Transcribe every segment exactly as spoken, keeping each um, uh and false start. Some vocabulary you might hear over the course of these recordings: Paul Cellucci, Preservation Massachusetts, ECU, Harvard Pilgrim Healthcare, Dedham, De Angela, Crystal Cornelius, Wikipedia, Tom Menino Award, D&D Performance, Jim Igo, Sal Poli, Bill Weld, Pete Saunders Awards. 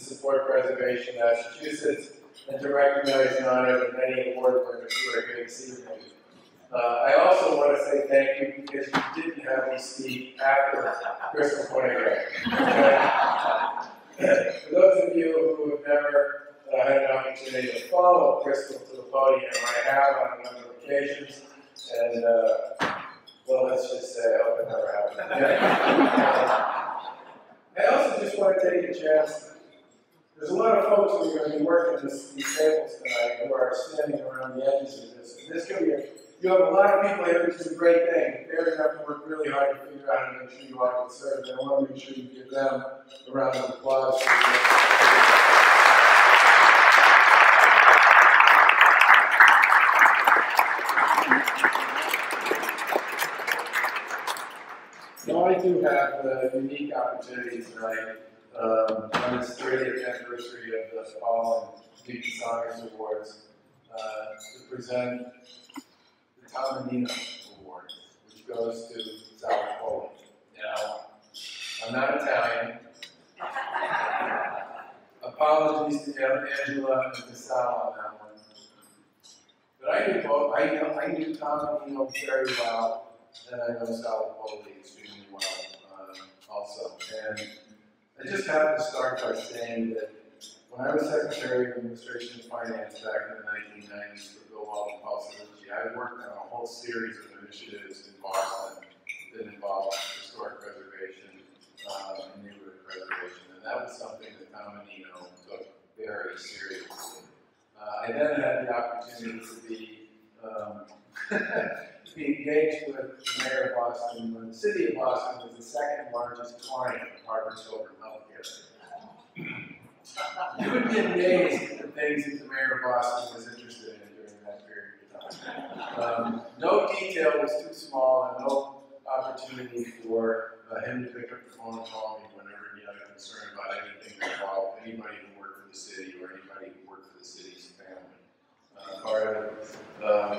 to support Preservation Massachusetts and to recognize and honor the many award winners who are here this evening. Uh, I also want to say thank you because you didn't have me speak after Crystal Cornelius. For those of you who have never uh, had an opportunity to follow Crystal to the podium, I have on a number of occasions, and uh, well, let's just say I hope it never happened. I also just want to take a chance. There's a lot of folks who are going to be working this, these tables tonight who are standing around the edges of this. This could be a, you have a lot of people here, which is a great thing. They're going to have to work really hard to figure out and make sure you all can serve. And I want to make sure you give them a round of applause. Now, I do have a unique opportunity tonight um, on this thirtieth anniversary of the Paul and Pete Saunders Awards uh, to present the Tom Menino Award, which goes to Sal Poli. Now, I'm not Italian. Apologies to De Angela and to Sal on that one. But I knew, both, I know, I knew Tom Menino very well, and I know Sal Poli extremely well um, also. And I just have to start by saying that when I was Secretary of Administration and Finance back in the nineteen nineties for Bill Weld and Paul Cellucci, I worked on a whole series of initiatives in Boston that involved historic preservation um, and neighborhood preservation. And that was something that Tom Menino took very seriously. Uh, I then had the opportunity to be um, to be engaged with the mayor of Boston when the city of Boston was the second largest client of Harvard Pilgrim Healthcare. You would be amazed at the things that the mayor of Boston was interested in during that period of time. Um, no detail was too small and no opportunity for uh, him to pick up the phone and call me whenever he had a concern about anything that involved anybody who worked for the city or anybody who worked for the city's family. Uh, part of um,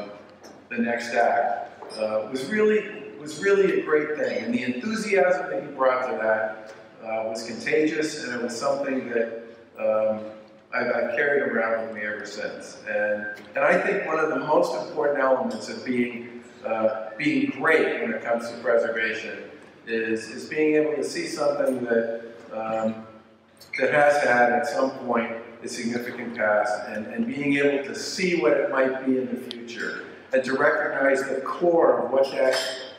the next act uh, was really was really a great thing, and the enthusiasm that he brought to that uh, was contagious, and it was something that um, I've, I've carried around with me ever since. And and I think one of the most important elements of being uh, being great when it comes to preservation is is being able to see something that um, that has had at some point a significant past, and, and being able to see what it might be in the future, and to recognize the core of what that,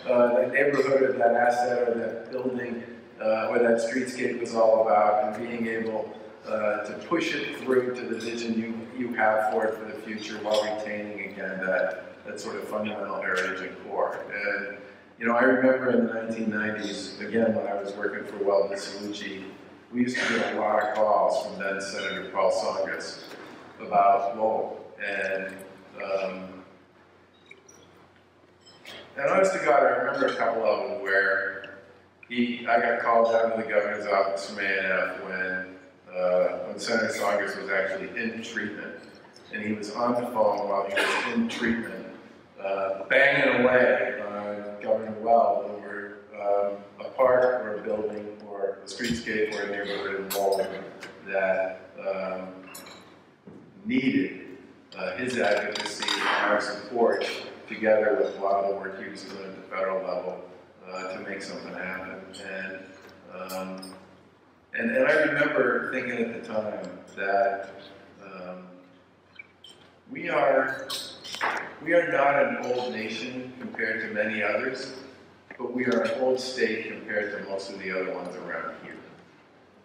uh, that neighborhood or that asset or that building uh, or that streetscape was all about, and being able uh, to push it through to the vision you, you have for it for the future while retaining, again, that, that sort of fundamental heritage and core. And, you know, I remember in the nineteen nineties, again, when I was working for Weld and Cellucci, we used to get a lot of calls from then Senator Paul Cellucci about Lowell. And, um, and honest to God, I remember a couple of them where he, I got called down to the governor's office from A N F when, uh, when Senator Cellucci was actually in treatment. And he was on the phone while he was in treatment, uh, banging away on Governor Weld over um, a park or a building, a streetscape or a neighborhood involved that um, needed uh, his advocacy and our support, together with a lot of the work he was doing at the federal level uh, to make something happen. And, um, and and I remember thinking at the time that um, we are we are not an old nation compared to many others, but we are an old state compared to most of the other ones around here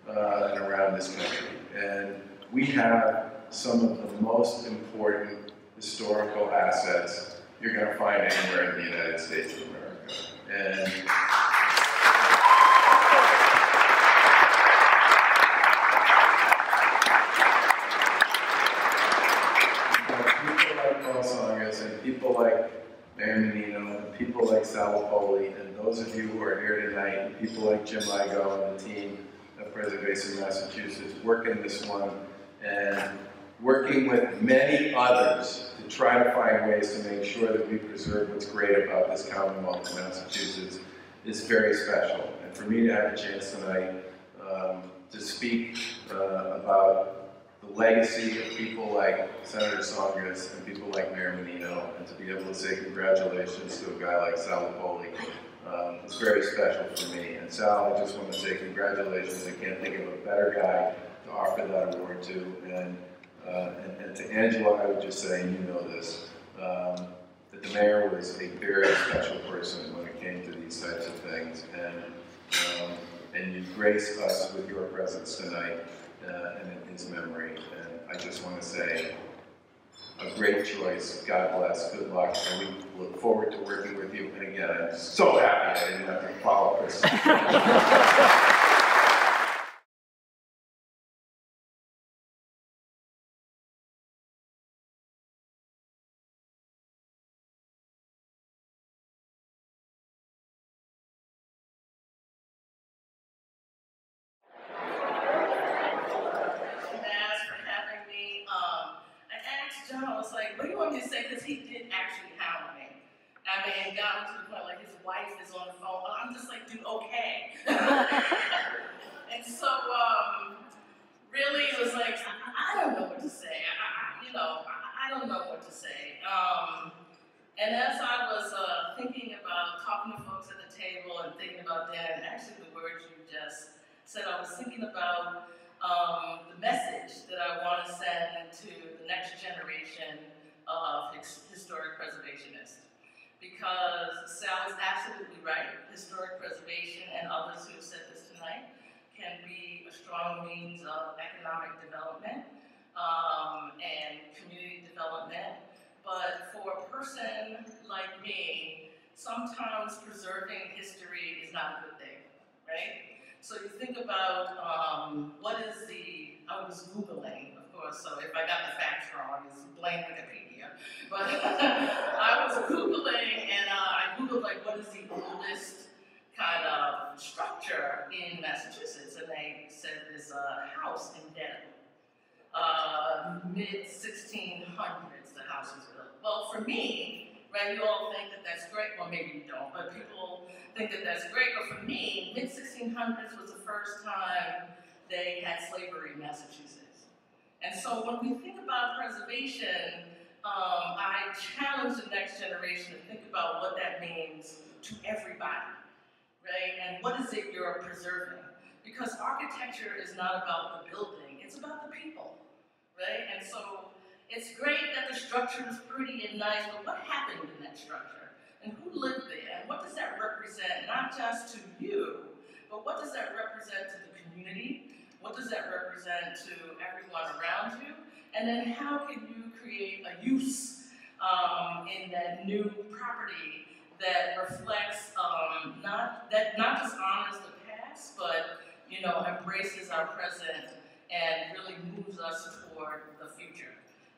uh, and around this country. And we have some of the most important historical assets you're going to find anywhere in the United States of America. And, and people like Paul Cellucci and people like Mayor Menino, and people like Sal Poli, and those of you who are here tonight, and people like Jim Igo and the team of Preservation Massachusetts, working this one and working with many others to try to find ways to make sure that we preserve what's great about this Commonwealth of Massachusetts is very special. And for me to have a chance tonight uh, um, to speak uh, about the legacy of people like Senator Saunders and people like Mayor Menino, and to be able to say congratulations to a guy like Sal Poli. Um, it's very special for me. And Sal, I just want to say congratulations. I can't think of a better guy to offer that award to. And, uh, and, and to Angela, I would just say, and you know this, um, that the mayor was a very special person when it came to these types of things. And, um, and you graced us with your presence tonight uh, and in his memory. And I just want to say, a great choice. God bless. Good luck. And we look forward to working with you. And again, I'm so happy I didn't have to follow this. Sometimes preserving history is not a good thing, right? So you think about um, what is the, I was Googling, of course, so if I got the facts wrong, it's blame Wikipedia. But I was Googling, and uh, I Googled, like, what is the oldest kind of structure in Massachusetts? And they said this uh, house in Dedham. Uh, mid sixteen hundreds, the house was built. Well, for me, right, you all think that that's great. Well, maybe you don't, but people think that that's great. But for me, mid sixteen hundreds was the first time they had slavery in Massachusetts. And so when we think about preservation, um, I challenge the next generation to think about what that means to everybody, right? And what is it you're preserving? Because architecture is not about the building, it's about the people, right? And so it's great that the structure is pretty and nice, but what happened in that structure? And who lived there? And what does that represent, not just to you, but what does that represent to the community? What does that represent to everyone around you? And then how can you create a use um, in that new property that reflects, um, not that not just honors the past, but you know, embraces our present and really moves us toward the future?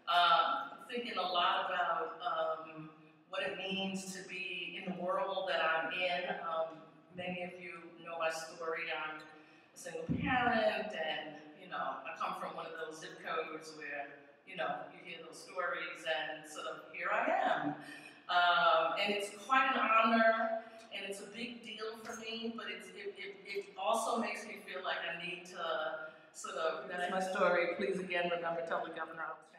Uh, thinking a lot about um, what it means to be in the world that I'm in. Um, many of you know my story. I'm a single parent, and you know, I come from one of those zip codes where you know you hear those stories, and sort of here I am. Um, and it's quite an honor, and it's a big deal for me. But it's, it, it it also makes me feel like I need to sort of. That's my story. Please again remember, tell the governor I was.